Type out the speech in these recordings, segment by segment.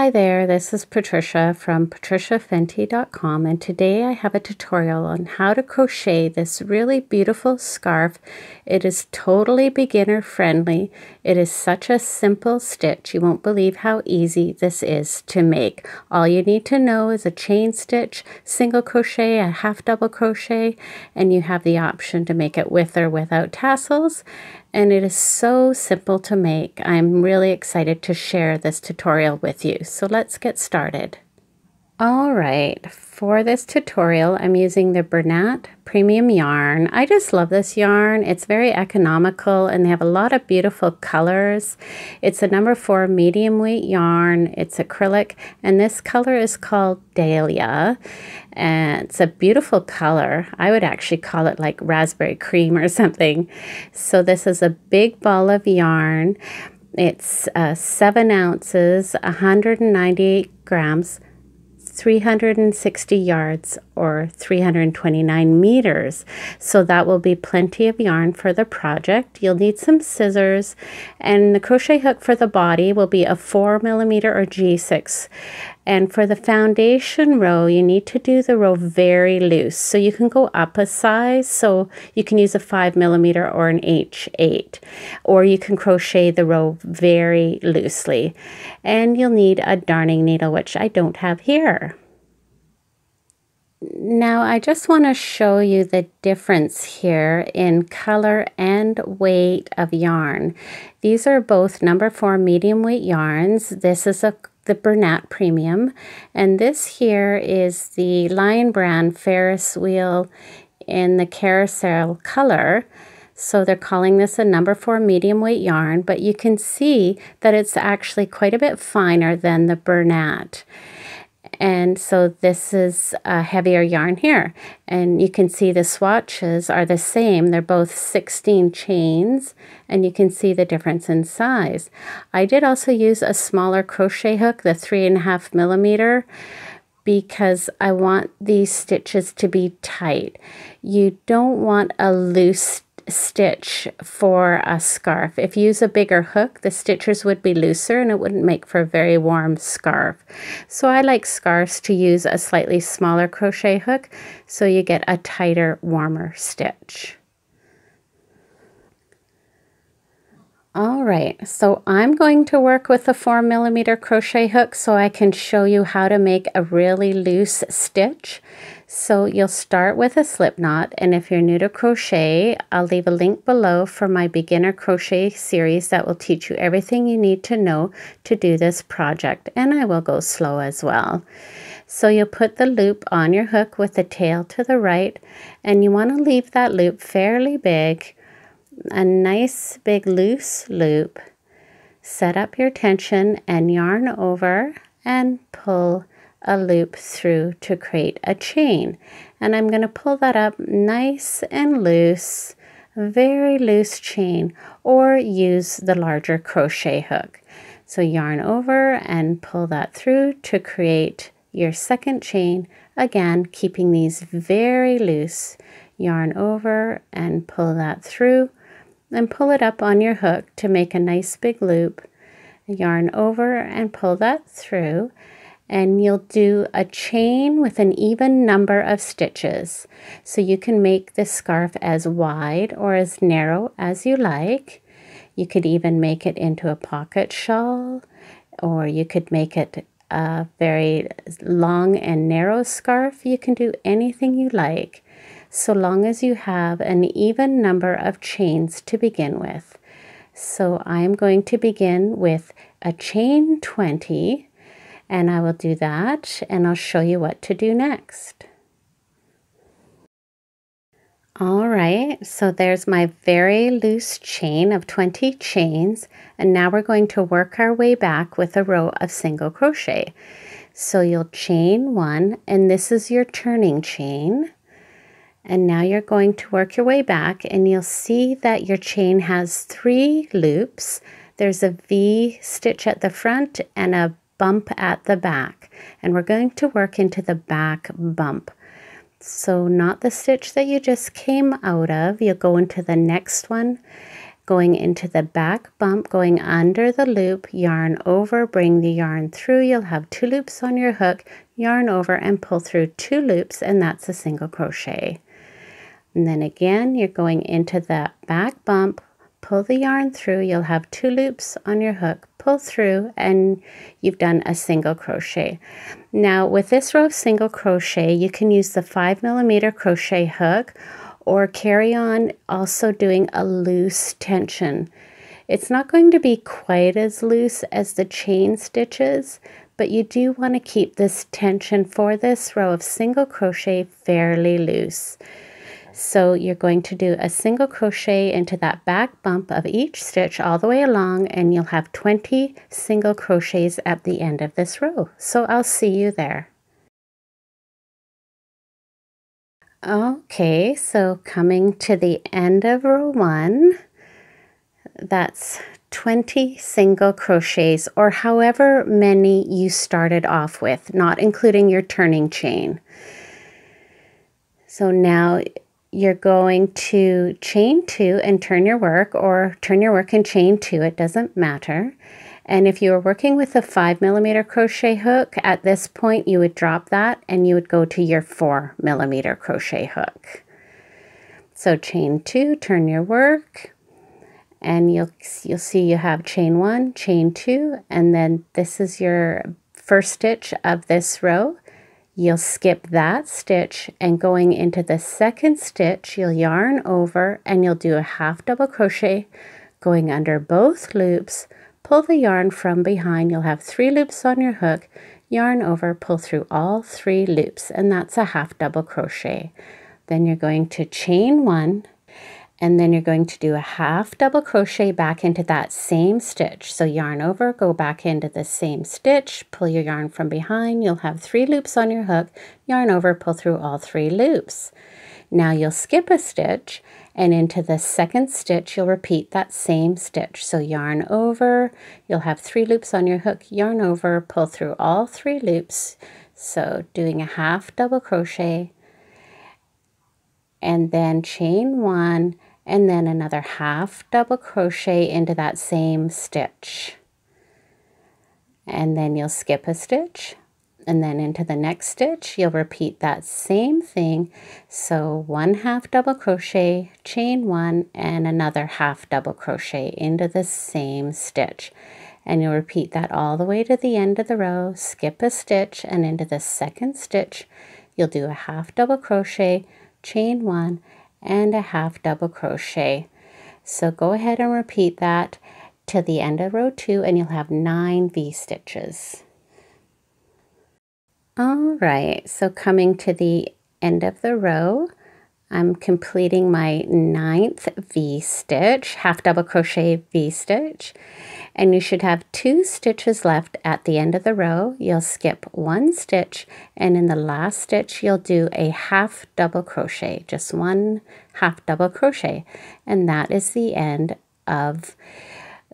Hi there, this is Patricia from patriciafentie.com, and today I have a tutorial on how to crochet this really beautiful scarf. It is totally beginner friendly. It is such a simple stitch. You won't believe how easy this is to make. All you need to know is a chain stitch, single crochet, a half double crochet, and you have the option to make it with or without tassels. And it is so simple to make. I'm really excited to share this tutorial with you. So let's get started. All right, for this tutorial, I'm using the Bernat premium yarn. I just love this yarn. It's very economical and they have a lot of beautiful colors. It's a number 4 medium weight yarn. It's acrylic and this color is called Dahlia. And it's a beautiful color. I would actually call it like raspberry cream or something. So this is a big ball of yarn. It's 7 ounces, 198 grams, 360 yards or 329 meters. So that will be plenty of yarn for the project. You'll need some scissors, and the crochet hook for the body will be a 4mm or G6. And for the foundation row, you need to do the row very loose. So you can go up a size. So you can use a 5mm or an H8, or you can crochet the row very loosely. And you'll need a darning needle, which I don't have here. Now I just want to show you the difference here in color and weight of yarn. These are both number 4 medium weight yarns. This is the Bernat Premium, and this here is the Lion Brand Ferris wheel in the Carousel color. So they're calling this a number 4 medium weight yarn, but you can see that it's actually quite a bit finer than the Bernat. And so this is a heavier yarn here, and you can see the swatches are the same. They're both 16 chains, and you can see the difference in size. I did also use a smaller crochet hook, the 3.5mm, because I want these stitches to be tight. You don't want a loose stitch for a scarf. If you use a bigger hook, the stitches would be looser and it wouldn't make for a very warm scarf. So I like scarves to use a slightly smaller crochet hook so you get a tighter, warmer stitch. All right, so I'm going to work with a 4mm crochet hook so I can show you how to make a really loose stitch. So you'll start with a slip knot, and if you're new to crochet, I'll leave a link below for my beginner crochet series that will teach you everything you need to know to do this project, and I will go slow as well. So you'll put the loop on your hook with the tail to the right, and you want to leave that loop fairly big, a nice big loose loop. Set up your tension and yarn over and pull a loop through to create a chain, and I'm going to pull that up nice and loose, very loose chain, or use the larger crochet hook. So yarn over and pull that through to create your second chain, again keeping these very loose. Yarn over and pull that through and pull it up on your hook to make a nice big loop. Yarn over and pull that through, and you'll do a chain with an even number of stitches. So you can make this scarf as wide or as narrow as you like. You could even make it into a pocket shawl, or you could make it a very long and narrow scarf. You can do anything you like, so long as you have an even number of chains to begin with. So I'm going to begin with a chain 20, and I will do that, and I'll show you what to do next. All right, so there's my very loose chain of 20 chains, and now we're going to work our way back with a row of single crochet. So you'll chain 1, and this is your turning chain. And now you're going to work your way back, and you'll see that your chain has 3 loops. There's a V stitch at the front and a bump at the back, and we're going to work into the back bump. So not the stitch that you just came out of. You'll go into the next one, going into the back bump, going under the loop, yarn over, bring the yarn through. You'll have 2 loops on your hook, yarn over and pull through 2 loops, and that's a single crochet. And then again, you're going into that back bump, pull the yarn through, you'll have 2 loops on your hook, pull through, and you've done a single crochet. Now with this row of single crochet, you can use the 5mm crochet hook or carry on also doing a loose tension. It's not going to be quite as loose as the chain stitches, but you do want to keep this tension for this row of single crochet fairly loose. So you're going to do a single crochet into that back bump of each stitch all the way along, and you'll have 20 single crochets at the end of this row. So I'll see you there. Okay, so coming to the end of row 1, that's 20 single crochets, or however many you started off with, not including your turning chain. So now you're going to chain 2 and turn your work, or turn your work and chain 2, it doesn't matter. And if you were working with a 5mm crochet hook, at this point you would drop that and you would go to your 4mm crochet hook. So chain 2, turn your work, and you'll see you have chain 1, chain 2, and then this is your first stitch of this row. You'll skip that stitch, and going into the second stitch, you'll yarn over and you'll do a half double crochet going under both loops, pull the yarn from behind, you'll have 3 loops on your hook, yarn over, pull through all 3 loops, and that's a half double crochet. Then you're going to chain 1, and then you're going to do a half double crochet back into that same stitch. So yarn over, go back into the same stitch, pull your yarn from behind, you'll have 3 loops on your hook, yarn over, pull through all 3 loops. Now you'll skip a stitch, and into the second stitch you'll repeat that same stitch. So yarn over, you'll have 3 loops on your hook, yarn over, pull through all 3 loops. So doing a half double crochet, and then chain 1, and then another half double crochet into that same stitch. And then you'll skip a stitch, and then into the next stitch you'll repeat that same thing. So one half double crochet, chain 1, and another half double crochet into the same stitch. And you'll repeat that all the way to the end of the row, skip a stitch, and into the second stitch you'll do a half double crochet, chain 1, and a half double crochet. So go ahead and repeat that till the end of row 2, and you'll have 9 V-stitches. All right, so coming to the end of the row, I'm completing my 9th V-stitch, half double crochet V-stitch, and you should have 2 stitches left at the end of the row. You'll skip 1 stitch, and in the last stitch you'll do a half double crochet, just one half double crochet, and that is the end of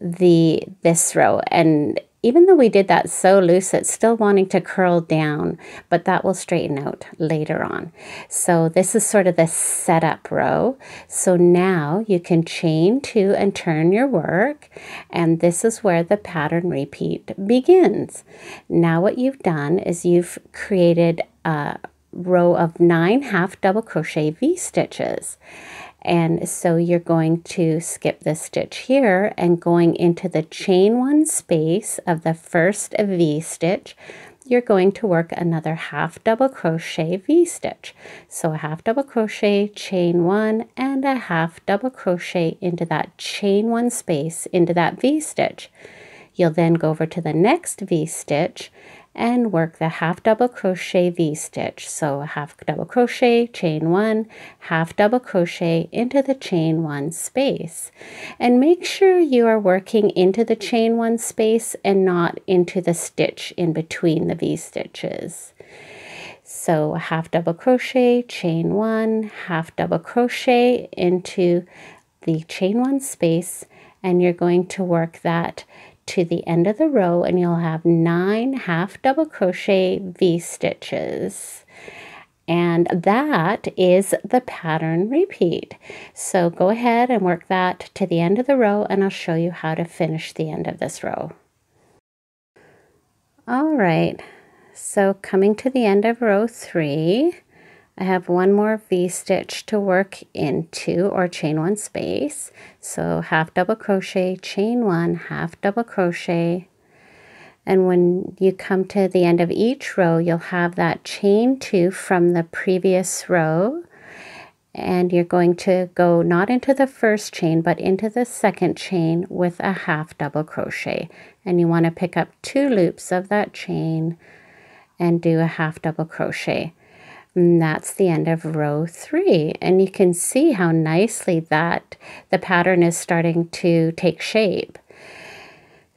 this row. And even though we did that so loose, it's still wanting to curl down, but that will straighten out later on. So this is sort of the setup row. So now you can chain 2 and turn your work, and this is where the pattern repeat begins. Now what you've done is you've created a row of 9 half double crochet V-stitches. And so you're going to skip this stitch here, and going into the chain 1 space of the first V-stitch, you're going to work another half double crochet V-stitch. So a half double crochet, chain 1, and a half double crochet into that chain 1 space, into that V-stitch. You'll then go over to the next V-stitch and work the half double crochet V-stitch. So a half double crochet, chain 1, half double crochet into the chain 1 space. And make sure you are working into the chain 1 space and not into the stitch in between the V-stitches. So a half double crochet, chain 1, half double crochet into the chain 1 space, and you're going to work that to the end of the row, and you'll have 9 half double crochet V-stitches. and that is the pattern repeat. So go ahead and work that to the end of the row, and I'll show you how to finish the end of this row. All right, so coming to the end of row 3, I have one more V-stitch to work into, or chain one space. So half double crochet, chain one, half double crochet. And when you come to the end of each row, you'll have that chain two from the previous row. And you're going to go not into the first chain, but into the second chain with a half double crochet. And you want to pick up 2 loops of that chain and do a half double crochet. And that's the end of row 3. And you can see how nicely that the pattern is starting to take shape.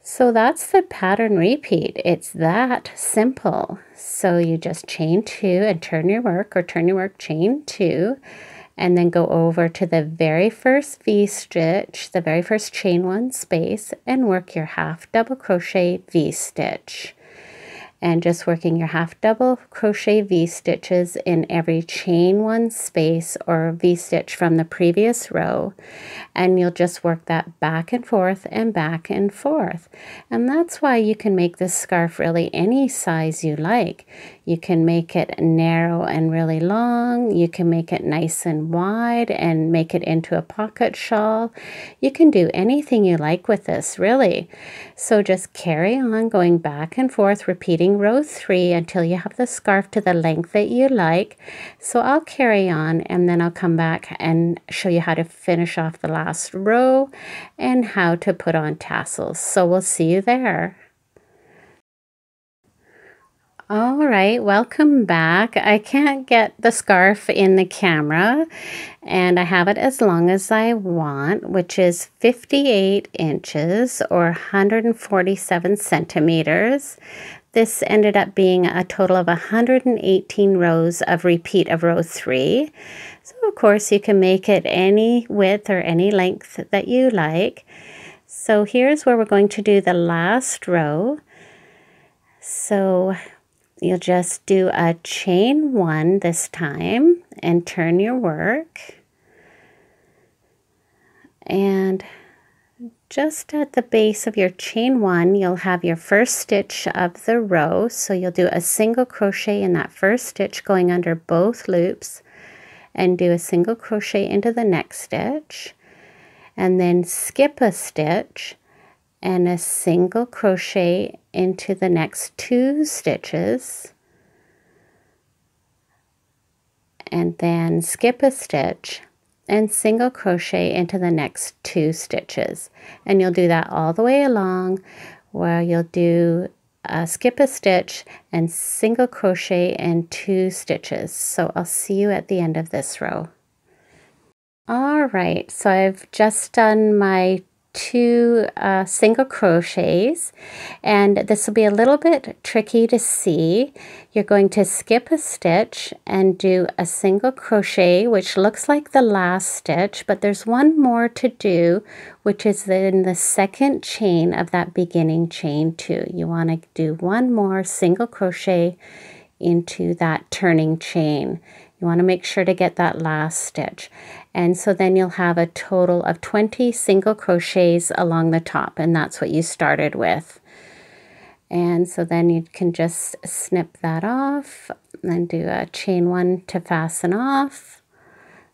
So that's the pattern repeat. It's that simple. So you just chain 2 and turn your work, or turn your work, chain 2, and then go over to the very first V-stitch, the very first chain 1 space, and work your half double crochet V-stitch. And just working your half double crochet V-stitches in every chain 1 space or V-stitch from the previous row, and you'll just work that back and forth and back and forth. And that's why you can make this scarf really any size you like. You can make it narrow and really long, you can make it nice and wide and make it into a pocket shawl. You can do anything you like with this, really. So just carry on going back and forth, repeating row 3 until you have the scarf to the length that you like. So I'll carry on, and then I'll come back and show you how to finish off the last row and how to put on tassels. So we'll see you there. All right, welcome back. I can't get the scarf in the camera, and I have it as long as I want, which is 58 inches or 147 centimeters. This ended up being a total of 118 rows of repeat of row 3. So of course you can make it any width or any length that you like. So here's where we're going to do the last row. So you'll just do a chain 1 this time and turn your work. And just at the base of your chain 1, you'll have your first stitch of the row. So you'll do a single crochet in that first stitch, going under both loops, and do a single crochet into the next stitch, and then skip a stitch and a single crochet into the next 2 stitches, and then skip a stitch and single crochet into the next 2 stitches. And you'll do that all the way along, where you'll do skip a stitch and single crochet and 2 stitches. So I'll see you at the end of this row. All right, so I've just done my 2 single crochets, and this will be a little bit tricky to see. You're going to skip a stitch and do a single crochet, which looks like the last stitch, but there's one more to do, which is in the second chain of that beginning chain 2. You want to do one more single crochet into that turning chain. You want to make sure to get that last stitch. And so then you'll have a total of 20 single crochets along the top, and that's what you started with. And so then you can just snip that off and then do a chain 1 to fasten off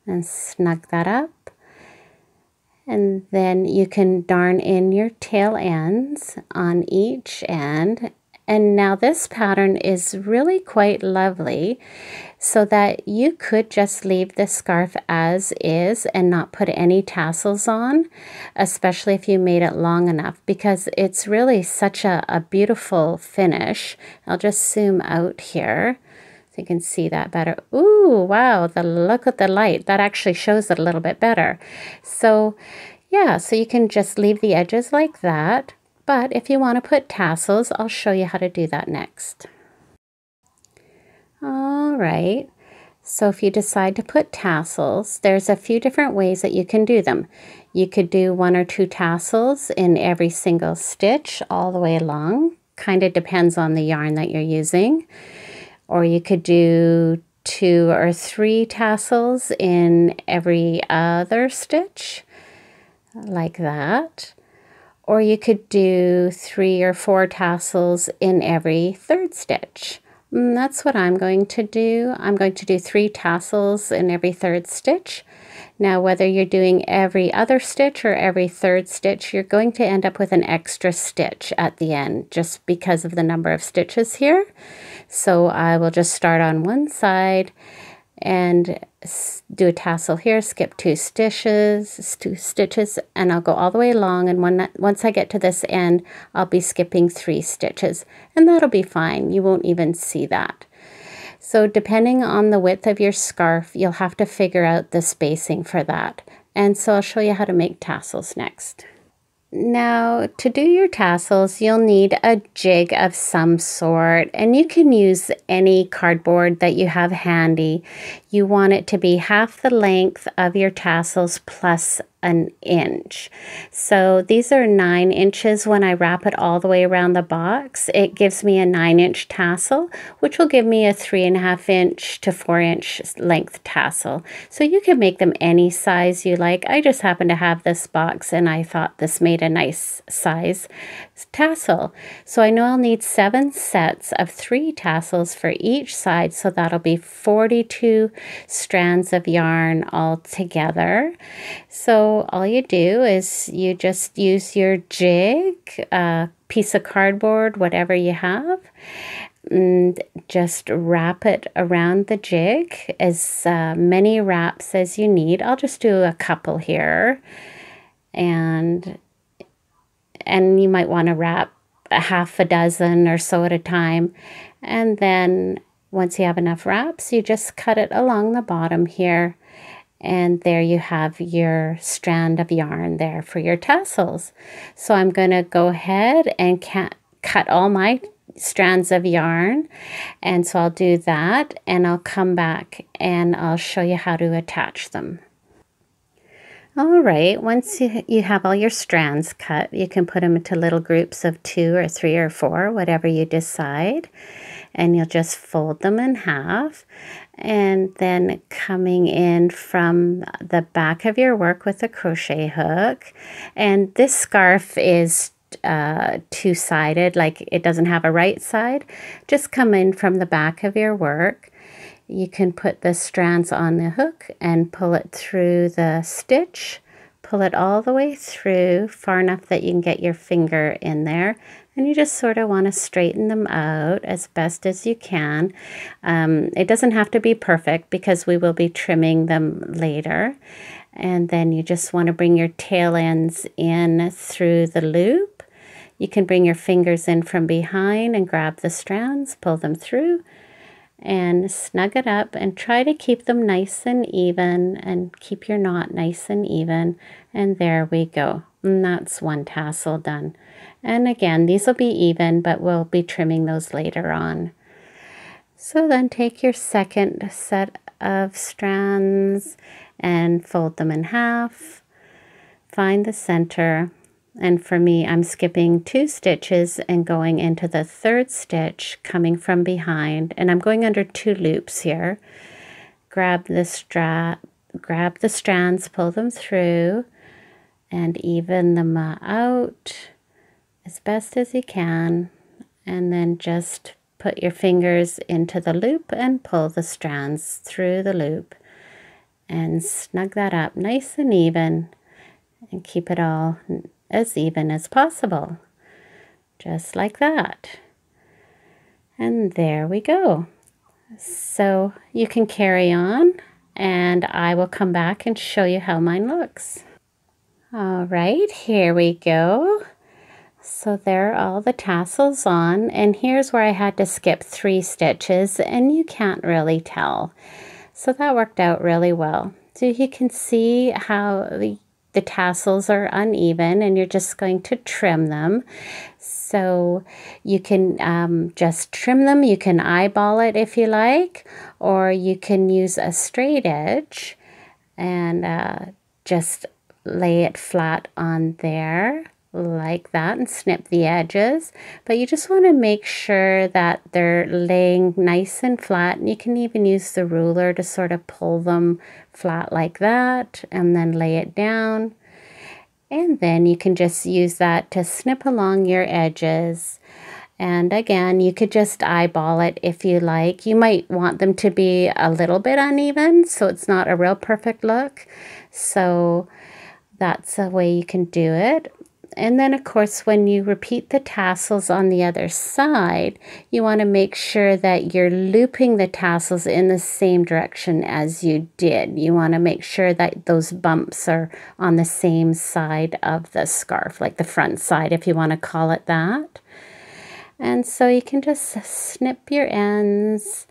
and snug that up. And then you can darn in your tail ends on each end. And now this pattern is really quite lovely, so that you could just leave the scarf as is and not put any tassels on, especially if you made it long enough, because it's really such a beautiful finish. I'll just zoom out here so you can see that better. Ooh, wow, the look at the light. That actually shows it a little bit better. So yeah, so you can just leave the edges like that. But if you want to put tassels, I'll show you how to do that next. All right, so if you decide to put tassels, there's a few different ways that you can do them. You could do 1 or 2 tassels in every single stitch all the way along. Kind of depends on the yarn that you're using. Or you could do two or three tassels in every other stitch, like that. Or you could do 3 or 4 tassels in every third stitch. And that's what I'm going to do. I'm going to do 3 tassels in every third stitch. Now, whether you're doing every other stitch or every third stitch, you're going to end up with an extra stitch at the end just because of the number of stitches here. So I will just start on one side and do a tassel here, skip 2 stitches, and I'll go all the way along, and once I get to this end, I'll be skipping 3 stitches, and that'll be fine. You won't even see that. So depending on the width of your scarf, you'll have to figure out the spacing for that. And so I'll show you how to make tassels next. Now, to do your tassels, you'll need a jig of some sort, and you can use any cardboard that you have handy. You want it to be half the length of your tassels plus an inch. So these are 9 inches. When I wrap it all the way around the box, it gives me a 9-inch tassel, which will give me a 3.5-inch to 4-inch length tassel. So you can make them any size you like. I just happen to have this box and I thought this made a nice size tassel. So I know I'll need 7 sets of 3 tassels for each side. So that'll be 42 strands of yarn all together. So all you do is you just use your jig, a piece of cardboard, whatever you have, and just wrap it around the jig, as many wraps as you need. I'll just do a couple here, and you might want to wrap a 6 or so at a time, and then once you have enough wraps, you just cut it along the bottom here. And there you have your strand of yarn there for your tassels. So I'm going to go ahead and cut all my strands of yarn. And so I'll do that, and I'll come back and I'll show you how to attach them. All right, once you have all your strands cut, you can put them into little groups of 2 or 3 or 4, whatever you decide. And you'll just fold them in half. And then coming in from the back of your work with a crochet hook. And this scarf is two-sided, like it doesn't have a right side. Just come in from the back of your work. You can put the strands on the hook and pull it through the stitch. Pull it all the way through, far enough that you can get your finger in there. And you just sort of want to straighten them out as best as you can. It doesn't have to be perfect because we will be trimming them later. And then you just want to bring your tail ends in through the loop. You can bring your fingers in from behind and grab the strands, pull them through, and snug it up, and try to keep them nice and even, and keep your knot nice and even. And there we go. And that's one tassel done. And again, these will be even, but we'll be trimming those later on. So then take your second set of strands and fold them in half. Find the center. And for me, I'm skipping 2 stitches and going into the third stitch, coming from behind, and I'm going under 2 loops here. Grab the strands, pull them through, and even them out as best as you can. And then just put your fingers into the loop and pull the strands through the loop and snug that up nice and even, and keep it all as even as possible, just like that. And there we go. So you can carry on, and I will come back and show you how mine looks. All right, here we go. So there are all the tassels on, and here's where I had to skip 3 stitches, and you can't really tell. So that worked out really well. So you can see how the tassels are uneven, and you're just going to trim them. So you can just trim them. You can eyeball it if you like, or you can use a straight edge and just lay it flat on there like that and snip the edges, but you just want to make sure that they're laying nice and flat, and you can even use the ruler to sort of pull them flat like that and then lay it down. And then you can just use that to snip along your edges. And again, you could just eyeball it if you like. You might want them to be a little bit uneven so it's not a real perfect look. So that's a way you can do it. And then of course, when you repeat the tassels on the other side, you want to make sure that you're looping the tassels in the same direction as you did. You want to make sure that those bumps are on the same side of the scarf, like the front side, if you want to call it that. And so you can just snip your ends,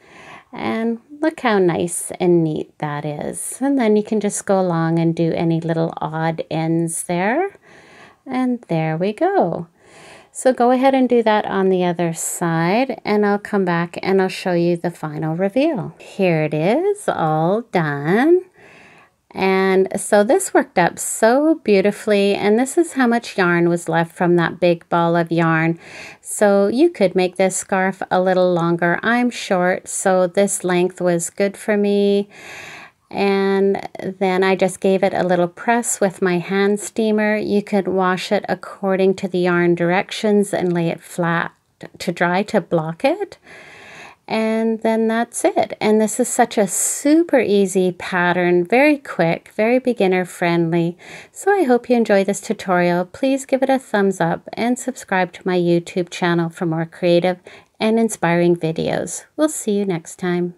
and look how nice and neat that is. And then you can just go along and do any little odd ends there. And there we go. So go ahead and do that on the other side, and I'll come back and I'll show you the final reveal. Here it is, all done. And so this worked up so beautifully, and this is how much yarn was left from that big ball of yarn. So you could make this scarf a little longer. I'm short, so this length was good for me. And then I just gave it a little press with my hand steamer. You could wash it according to the yarn directions and lay it flat to dry to block it. And then that's it. And this is such a super easy pattern, very quick, very beginner friendly. So I hope you enjoy this tutorial. Please give it a thumbs up and subscribe to my YouTube channel for more creative and inspiring videos. We'll see you next time.